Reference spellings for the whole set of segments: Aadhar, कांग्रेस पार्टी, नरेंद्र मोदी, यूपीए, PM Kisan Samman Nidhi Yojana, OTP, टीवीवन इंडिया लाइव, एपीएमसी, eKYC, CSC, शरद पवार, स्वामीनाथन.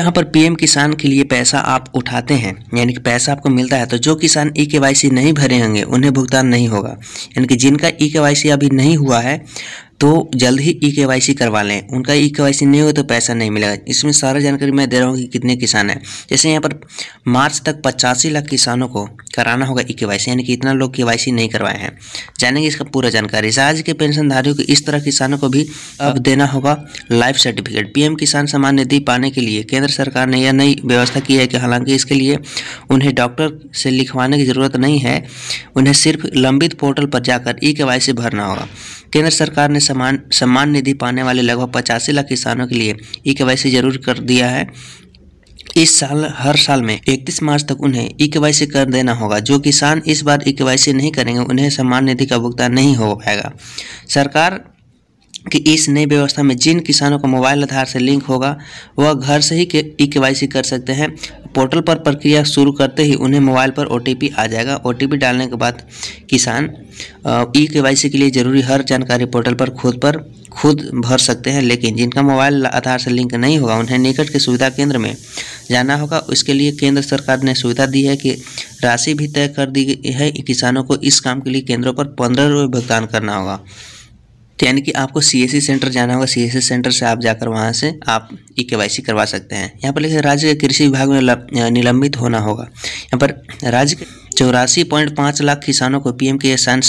यहाँ पर पीएम किसान के लिए पैसा आप उठाते हैं यानी कि पैसा आपको मिलता है, तो जो किसान eKYC नहीं भरे होंगे उन्हें भुगतान नहीं होगा। यानी कि जिनका eKYC अभी नहीं हुआ है तो जल्द ही eKYC करवा लें, उनका eKYC नहीं होगा तो पैसा नहीं मिलेगा। इसमें सारा जानकारी मैं दे रहा हूँ कि कितने किसान हैं। जैसे यहाँ पर मार्च तक 85 लाख किसानों को कराना होगा eKYC, यानी कि इतना लोग KYC नहीं करवाए हैं। जानेंगे इसका पूरा जानकारी। राज्य के पेंशनधारियों को इस तरह किसानों को भी अब देना होगा लाइफ सर्टिफिकेट। पीएम किसान सम्मान निधि पाने के लिए केंद्र सरकार ने यह नई व्यवस्था की है कि हालांकि इसके लिए उन्हें डॉक्टर से लिखवाने की ज़रूरत नहीं है, उन्हें सिर्फ लंबित पोर्टल पर जाकर eKYC भरना होगा। केंद्र सरकार ने सम्मान निधि पाने वाले लगभग 85 लाख किसानों के लिए eKYC जरूर कर दिया है। इस साल हर साल में 31 मार्च तक उन्हें eKYC कर देना होगा। जो किसान इस बार eKYC नहीं करेंगे उन्हें सम्मान निधि का भुगतान नहीं हो पाएगा। सरकार कि इस नई व्यवस्था में जिन किसानों का मोबाइल आधार से लिंक होगा वह घर से ही eKYC कर सकते हैं। पोर्टल पर प्रक्रिया शुरू करते ही उन्हें मोबाइल पर OTP आ जाएगा। OTP डालने के बाद किसान eKYC के लिए जरूरी हर जानकारी पोर्टल पर खुद भर सकते हैं। लेकिन जिनका मोबाइल आधार से लिंक नहीं होगा उन्हें निकट के सुविधा केंद्र में जाना होगा। उसके लिए केंद्र सरकार ने सुविधा दी है कि राशि भी तय कर दी गई है। किसानों को इस काम के लिए केंद्रों पर 15 रुपये भुगतान करना होगा। यानी कि आपको CSC सेंटर जाना होगा, CSC सेंटर से आप जाकर वहां से आप eKYC करवा सकते हैं। यहाँ पर लिखा राज्य के कृषि विभाग में निलंबित होना होगा। यहाँ पर राज्य के 84.5 लाख किसानों को PM किसान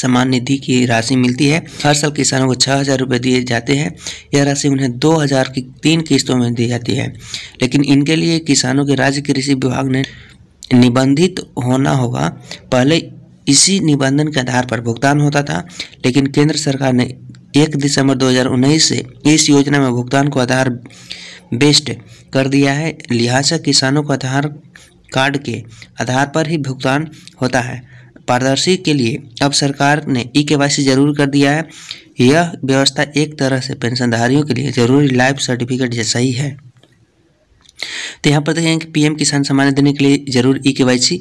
सम्मान निधि की राशि मिलती है। हर साल किसानों को 6000 रुपये दिए जाते हैं। यह राशि उन्हें 2000 की 3 किस्तों में दी जाती है। लेकिन इनके लिए किसानों के राज्य कृषि विभाग ने निबंधित होना होगा। पहले इसी निबंधन के आधार पर भुगतान होता था, लेकिन केंद्र सरकार ने 1 दिसंबर 2019 से इस योजना में भुगतान को आधार बेस्ड कर दिया है। लिहाजा किसानों को आधार कार्ड के आधार पर ही भुगतान होता है। पारदर्शी के लिए अब सरकार ने eKYC जरूर कर दिया है। यह व्यवस्था एक तरह से पेंशनधारियों के लिए जरूरी लाइफ सर्टिफिकेट जैसा ही है। तो यहाँ पर देखें कि PM किसान सम्मान निधि देने के लिए जरूर eKYC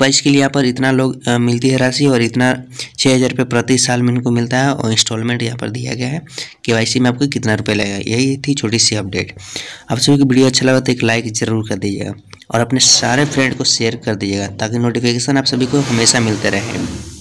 के लिए यहाँ पर इतना लोग मिलती है राशि और इतना 6000 रुपये प्रति साल में इनको मिलता है और इंस्टॉलमेंट यहाँ पर दिया गया है। KYC में आपको कितना रुपये लगेगा, यही थी छोटी सी अपडेट। आप सभी को वीडियो अच्छा लगा तो एक लाइक जरूर कर दीजिएगा और अपने सारे फ्रेंड को शेयर कर दीजिएगा ताकि नोटिफिकेशन आप सभी को हमेशा मिलते रहे।